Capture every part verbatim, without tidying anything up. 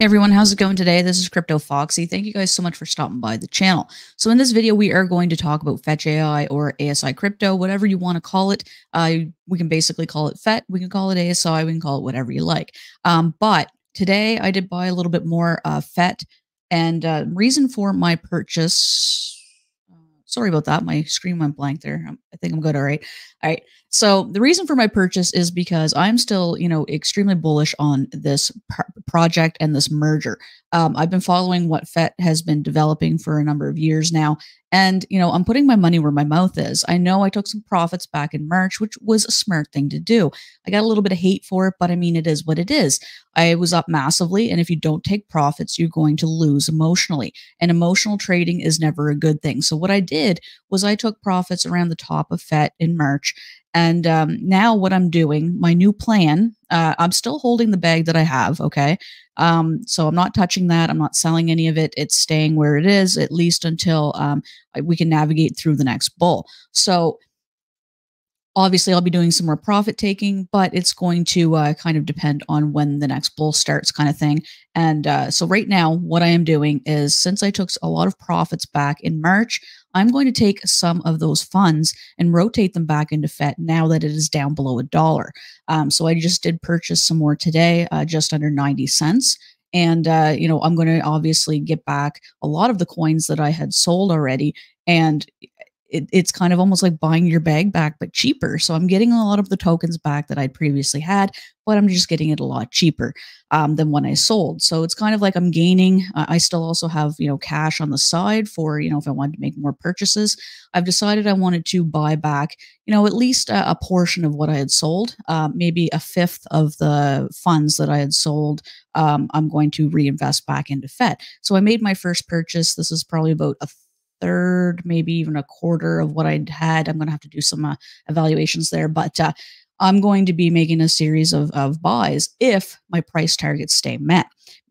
Hey everyone, how's it going today? This is Crypto Foxy. Thank you guys so much for stopping by the channel. So in this video, we are going to talk about Fetch A I or A S I Crypto, whatever you want to call it. Uh, we can basically call it F E T. We can call it A S I. We can call it whatever you like. Um, but today I did buy a little bit more uh, F E T, and uh, reason for my purchase. Sorry about that. My screen went blank there. I think I'm good. All right. All right. So the reason for my purchase is because I'm still, you know, extremely bullish on this project and this merger. Um, I've been following what F E T has been developing for a number of years now. And, you know, I'm putting my money where my mouth is. I know I took some profits back in March, which was a smart thing to do. I got a little bit of hate for it, but I mean, it is what it is. I was up massively. And if you don't take profits, you're going to lose emotionally. And emotional trading is never a good thing. So what I did was I took profits around the top of F E T in March. And um, now what I'm doing, my new plan, uh, I'm still holding the bag that I have, okay? Um, so I'm not touching that. I'm not selling any of it. It's staying where it is, at least until um, we can navigate through the next bull. So obviously, I'll be doing some more profit taking, but it's going to uh, kind of depend on when the next bull starts kind of thing. And uh, so right now, what I am doing is, since I took a lot of profits back in March, I'm going to take some of those funds and rotate them back into F E T now that it is down below a dollar. Um, so I just did purchase some more today, uh, just under ninety cents. And, uh, you know, I'm going to obviously get back a lot of the coins that I had sold already. And It, it's kind of almost like buying your bag back, but cheaper. So I'm getting a lot of the tokens back that I'd previously had, but I'm just getting it a lot cheaper um, than when I sold. So it's kind of like I'm gaining. Uh, I still also have, you know, cash on the side for, you know, if I wanted to make more purchases. I've decided I wanted to buy back, you know, at least a, a portion of what I had sold, uh, maybe a fifth of the funds that I had sold. Um, I'm going to reinvest back into F E T. So I made my first purchase. This is probably about a third, maybe even a quarter of what I'd had. I'm going to have to do some uh, evaluations there, but uh, I'm going to be making a series of, of buys if my price targets stay met.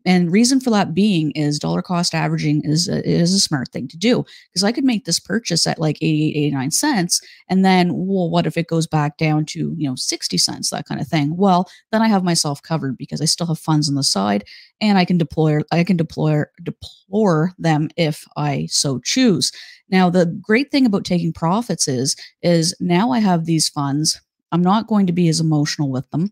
And reason for that being is dollar cost averaging is a, is a smart thing to do, because I could make this purchase at like eighty-eight, eighty-nine cents. And then, well, what if it goes back down to, you know, sixty cents, that kind of thing? Well, then I have myself covered because I still have funds on the side and I can deploy, I can deploy, deploy them if I so choose. Now, the great thing about taking profits is, is now I have these funds. I'm not going to be as emotional with them.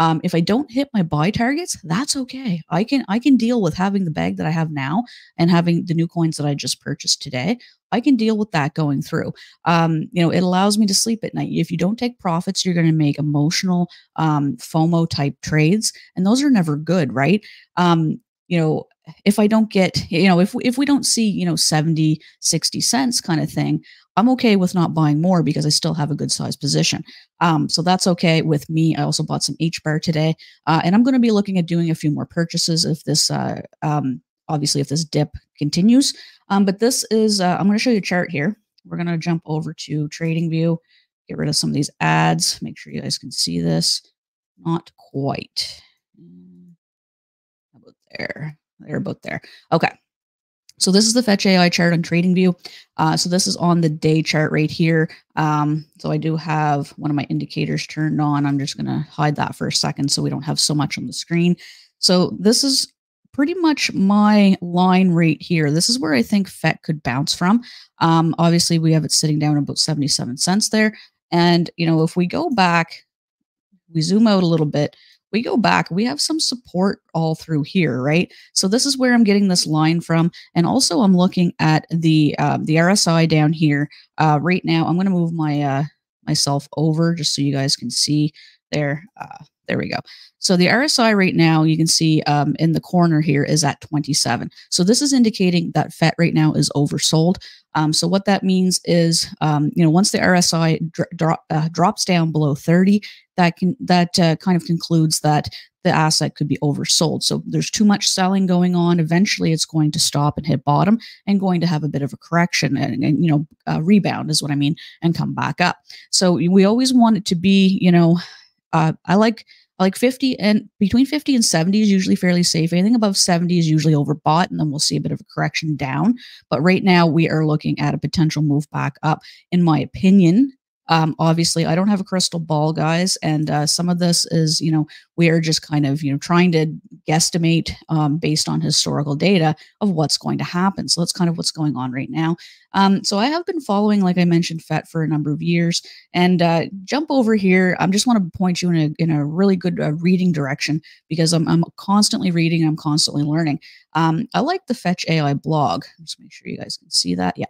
Um, if I don't hit my buy targets, that's okay. I can I can deal with having the bag that I have now and having the new coins that I just purchased today. I can deal with that going through. Um, you know, it allows me to sleep at night. If you don't take profits, you're going to make emotional um, FOMO type trades, and those are never good, right? Um, you know, if I don't get, you know, if if we don't see, you know, seventy, sixty cents kind of thing, I'm okay with not buying more because I still have a good size position. Um, so that's okay with me. I also bought some H bar today, uh, and I'm going to be looking at doing a few more purchases if this, uh, um, obviously if this dip continues. Um, but this is, uh, I'm going to show you a chart here. We're going to jump over to Trading View, get rid of some of these ads. Make sure you guys can see this. Not quite. How about there? They're about there. Okay. So this is the Fetch A I chart on Trading View. Uh, so this is on the day chart right here. Um, so I do have one of my indicators turned on. I'm just going to hide that for a second so we don't have so much on the screen. So this is pretty much my line right here. This is where I think F E T could bounce from. Um, obviously, we have it sitting down about seventy-seven cents there. And, you know, if we go back, we zoom out a little bit. We go back, we have some support all through here, right? So this is where I'm getting this line from. And also I'm looking at the uh, the R S I down here. Uh, right now, I'm going to move my uh, myself over just so you guys can see there. Uh, there we go. So the R S I right now, you can see um, in the corner here is at twenty-seven. So this is indicating that F E T right now is oversold. Um, so what that means is, um, you know, once the R S I dro dro uh, drops down below thirty, that can that uh, kind of concludes that the asset could be oversold. So there's too much selling going on. Eventually, it's going to stop and hit bottom and going to have a bit of a correction and, and you know, uh, rebound is what I mean, and come back up. So we always want it to be, you know, uh, I like. Like fifty and between fifty and seventy is usually fairly safe. Anything above seventy is usually overbought, and then we'll see a bit of a correction down. But right now we are looking at a potential move back up. In my opinion, Um, obviously, I don't have a crystal ball, guys, and uh, some of this is, you know, we are just kind of, you know, trying to guesstimate um, based on historical data of what's going to happen. So that's kind of what's going on right now. Um, so I have been following, like I mentioned, F E T for a number of years, and uh, jump over here. I just want to point you in a, in a really good uh, reading direction, because I'm, I'm constantly reading, and I'm constantly learning. Um, I like the Fetch A I blog. Just make sure you guys can see that. Yeah.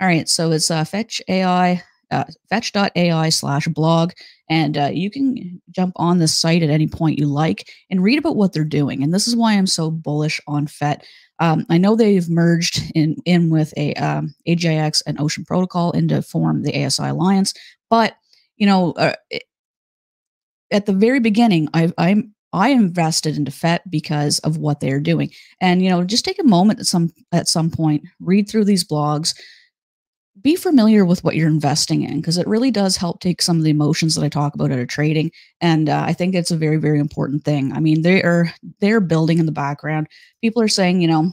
All right. So it's uh, Fetch A I. Uh, fetch dot A I slash blog, and uh, you can jump on this site at any point you like and read about what they're doing. And this is why I'm so bullish on F E T. Um, I know they've merged in in with a um, A G I X and Ocean Protocol into form the A S I Alliance. But you know, uh, it, at the very beginning, I've, I'm I invested into F E T because of what they are doing. And you know, just take a moment at some at some point, read through these blogs. Be familiar with what you're investing in, because it really does help take some of the emotions that I talk about out of trading. And uh, I think it's a very, very important thing. I mean, they are, they're building in the background. People are saying, you know,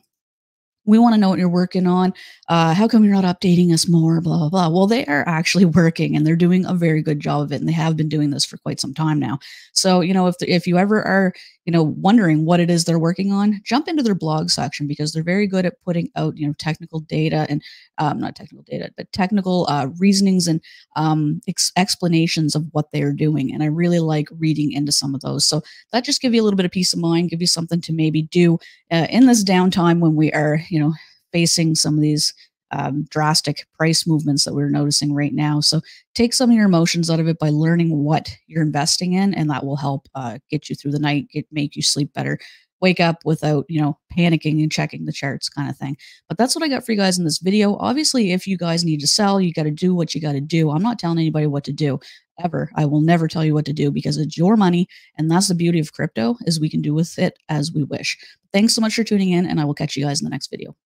we want to know what you're working on. Uh, how come you're not updating us more, blah, blah, blah. Well, they are actually working, and they're doing a very good job of it. And they have been doing this for quite some time now. So, you know, if, the, if you ever are, you know, wondering what it is they're working on, jump into their blog section, because they're very good at putting out, you know, technical data and um, not technical data, but technical uh, reasonings and um, ex explanations of what they're doing. And I really like reading into some of those. So that just gives you a little bit of peace of mind, give you something to maybe do uh, in this downtime when we are, you know, facing some of these um, drastic price movements that we're noticing right now. So take some of your emotions out of it by learning what you're investing in, and that will help uh, get you through the night, get, make you sleep better, wake up without, you know, panicking and checking the charts kind of thing. But that's what I got for you guys in this video. Obviously, if you guys need to sell, you got to do what you got to do. I'm not telling anybody what to do ever. I will never tell you what to do, because it's your money. And that's the beauty of crypto, is we can do with it as we wish. Thanks so much for tuning in, and I will catch you guys in the next video.